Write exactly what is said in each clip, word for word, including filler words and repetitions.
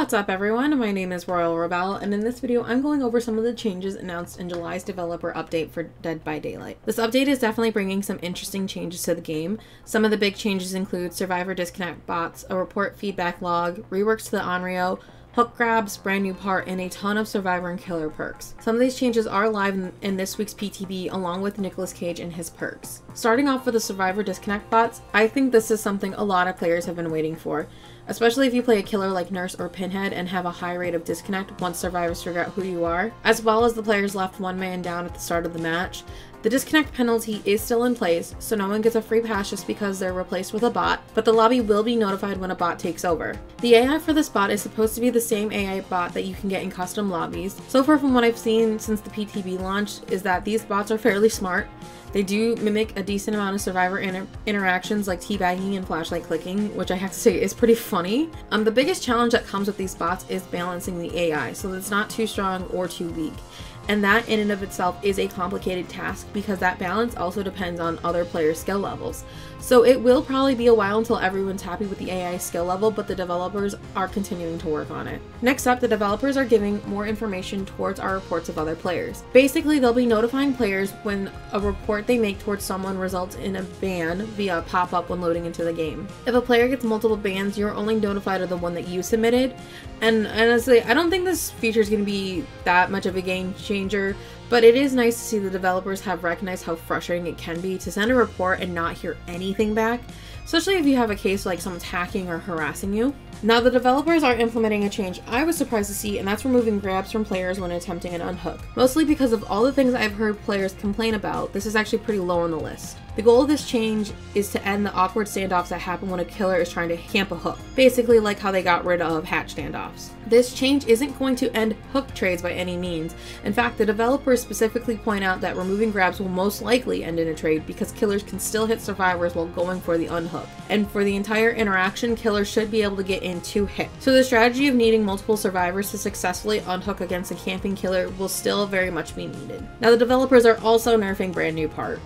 What's up everyone, my name is RoyaleRebelle, and in this video I'm going over some of the changes announced in July's developer update for Dead by Daylight. This update is definitely bringing some interesting changes to the game. Some of the big changes include survivor disconnect bots, a report feedback log, reworks to the Onryo, hook grabs, brand new part, and a ton of survivor and killer perks. Some of these changes are live in, in this week's P T B along with Nicolas Cage and his perks. Starting off with the survivor disconnect bots, I think this is something a lot of players have been waiting for, especially if you play a killer like Nurse or Pinhead and have a high rate of disconnect once survivors figure out who you are, as well as the players left one man down at the start of the match. The disconnect penalty is still in place, so no one gets a free pass just because they're replaced with a bot, but the lobby will be notified when a bot takes over. The A I for this bot is supposed to be the same A I bot that you can get in custom lobbies. So far from what I've seen since the P T B launch is that these bots are fairly smart. They do mimic a decent amount of survivor inter interactions like teabagging and flashlight clicking, which I have to say is pretty funny. Um, the biggest challenge that comes with these bots is balancing the A I, so that it's not too strong or too weak. And that in and of itself is a complicated task because that balance also depends on other players' skill levels. So it will probably be a while until everyone's happy with the A I skill level, but the developers are continuing to work on it. Next up, the developers are giving more information towards our reports of other players. Basically, they'll be notifying players when a report they make towards someone results in a ban via a pop-up when loading into the game. If a player gets multiple bans, you're only notified of the one that you submitted. And honestly, I don't think this feature is going to be that much of a game changer, but it is nice to see the developers have recognized how frustrating it can be to send a report and not hear anything back, especially if you have a case like someone's hacking or harassing you. Now the developers are implementing a change I was surprised to see, and that's removing grabs from players when attempting an unhook. Mostly because of all the things I've heard players complain about, this is actually pretty low on the list. The goal of this change is to end the awkward standoffs that happen when a killer is trying to camp a hook, basically like how they got rid of hatch standoffs. This change isn't going to end hook trades by any means. In fact, the developers specifically point out that removing grabs will most likely end in a trade because killers can still hit survivors while going for the unhook. And for the entire interaction, killers should be able to get in two hits. So the strategy of needing multiple survivors to successfully unhook against a camping killer will still very much be needed. Now the developers are also nerfing brand new part.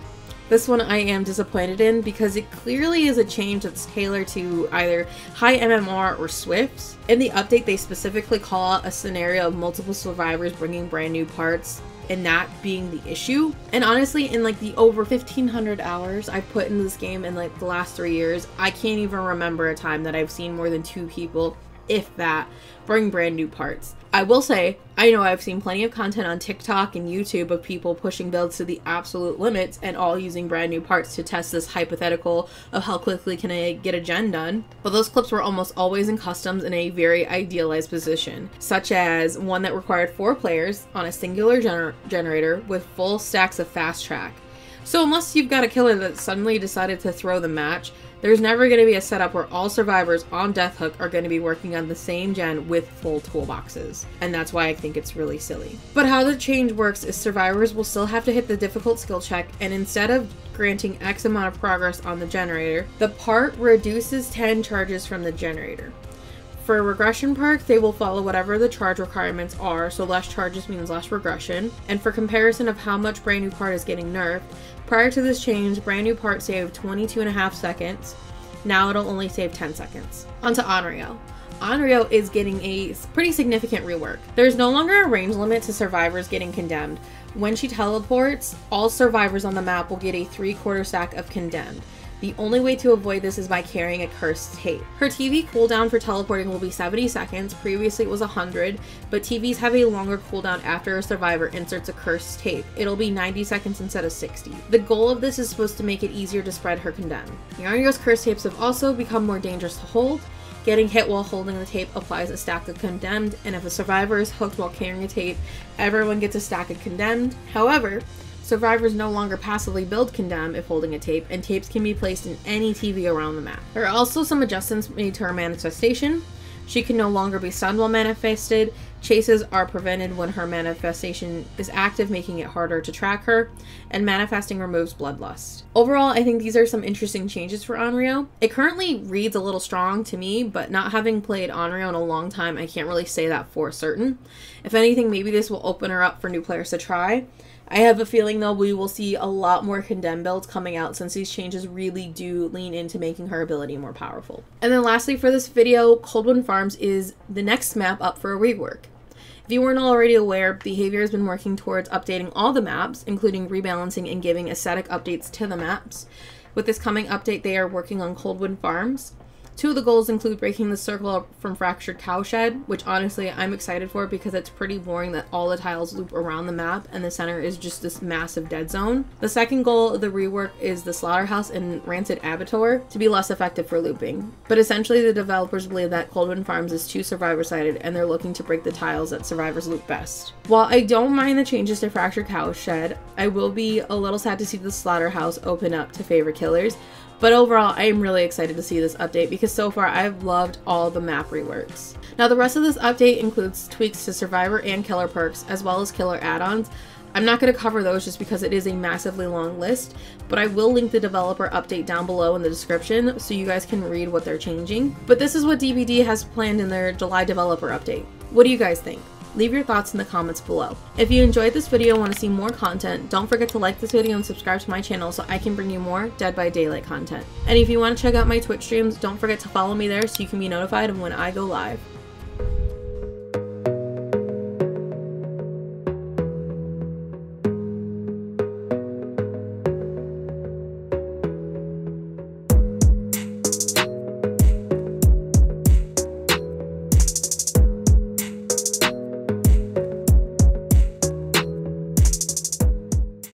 This one I am disappointed in because it clearly is a change that's tailored to either high M M R or Swifts. In the update, they specifically call out a scenario of multiple survivors bringing brand new parts and that being the issue. And honestly, in like the over fifteen hundred hours I've put into this game in like the last three years, I can't even remember a time that I've seen more than two people, if that, bring brand new parts. I will say, I know I've seen plenty of content on TikTok and YouTube of people pushing builds to the absolute limits and all using brand new parts to test this hypothetical of how quickly can I get a gen done, but those clips were almost always in customs in a very idealized position, such as one that required four players on a singular gener generator with full stacks of fast track. So unless you've got a killer that suddenly decided to throw the match, there's never going to be a setup where all survivors on Death Hook are going to be working on the same gen with full toolboxes, and that's why I think it's really silly. But how the change works is survivors will still have to hit the difficult skill check, and instead of granting X amount of progress on the generator, the part reduces ten charges from the generator. For a regression perk, they will follow whatever the charge requirements are, so less charges means less regression. And for comparison of how much brand new part is getting nerfed, prior to this change, brand new part saved twenty-two and a half seconds. Now it'll only save ten seconds. Onto Onryo. Onryo is getting a pretty significant rework. There's no longer a range limit to survivors getting condemned. When she teleports, all survivors on the map will get a three-quarter stack of condemned. The only way to avoid this is by carrying a cursed tape. Her T V cooldown for teleporting will be seventy seconds, previously it was one hundred, but T Vs have a longer cooldown after a survivor inserts a cursed tape. It'll be ninety seconds instead of sixty. The goal of this is supposed to make it easier to spread her condemn. The Onryo's cursed tapes have also become more dangerous to hold. Getting hit while holding the tape applies a stack of condemned, and if a survivor is hooked while carrying a tape, everyone gets a stack of condemned. However, survivors no longer passively build condemn if holding a tape, and tapes can be placed in any T V around the map. There are also some adjustments made to her manifestation. She can no longer be stunned while manifested. Chases are prevented when her manifestation is active, making it harder to track her, and manifesting removes bloodlust. Overall, I think these are some interesting changes for Onryo. It currently reads a little strong to me, but not having played Onryo in a long time, I can't really say that for certain. If anything, maybe this will open her up for new players to try. I have a feeling though we will see a lot more condemned builds coming out since these changes really do lean into making her ability more powerful. And then lastly for this video, Coldwind Farms is the next map up for a rework. If you weren't already aware, Behavior has been working towards updating all the maps, including rebalancing and giving aesthetic updates to the maps. With this coming update, they are working on Coldwind Farms. Two of the goals include breaking the circle from Fractured Cow Shed, which honestly I'm excited for because it's pretty boring that all the tiles loop around the map and the center is just this massive dead zone. The second goal of the rework is the Slaughterhouse and Rancid Abattoir to be less effective for looping. But essentially the developers believe that Coldwind Farms is too survivor-sided and they're looking to break the tiles that survivors loop best. While I don't mind the changes to Fractured Cow Shed, I will be a little sad to see the Slaughterhouse open up to favor killers. But overall, I am really excited to see this update because so far I've loved all the map reworks. Now the rest of this update includes tweaks to survivor and killer perks as well as killer add-ons. I'm not going to cover those just because it is a massively long list, but I will link the developer update down below in the description so you guys can read what they're changing. But this is what D B D has planned in their July developer update. What do you guys think? Leave your thoughts in the comments below. If you enjoyed this video and want to see more content, don't forget to like this video and subscribe to my channel so I can bring you more Dead by Daylight content. And if you want to check out my Twitch streams, don't forget to follow me there so you can be notified of when I go live.